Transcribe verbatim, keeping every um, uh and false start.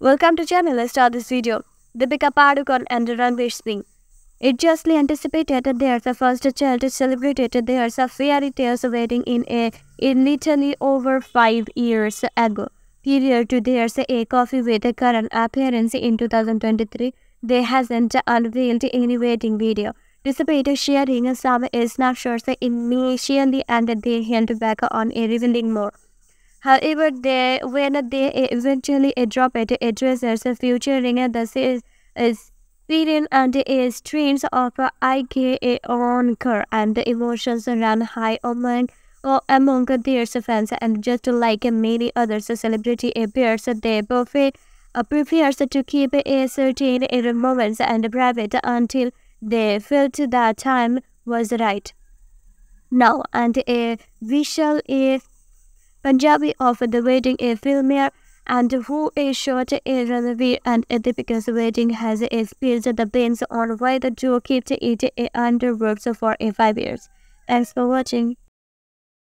Welcome to channel. Let's start this video. Deepika Padukone and Ranglish sing. It justly anticipated that there's a first child is celebrated. There's a fairy tales waiting in a in literally over five years ago. Prior to there's a coffee with a current appearance in two thousand twenty-three, they hasn't unveiled any waiting video. Despite sharing some snapshots initially, and they held back on revealing more. However, they when they eventually dropped it, addresses featuring the experience and strains of I K A on her, and the emotions ran high among among their fans. And just like many other celebrity appears, they perfect prepares to keep a certain moments and private until they felt that time was right. Now, and a visual a Punjabi of the wedding, a filmmaker, and who is short a runway and a Deepika's wedding has experienced the pains on why the duo kept it underworks for a five years. Thanks for watching.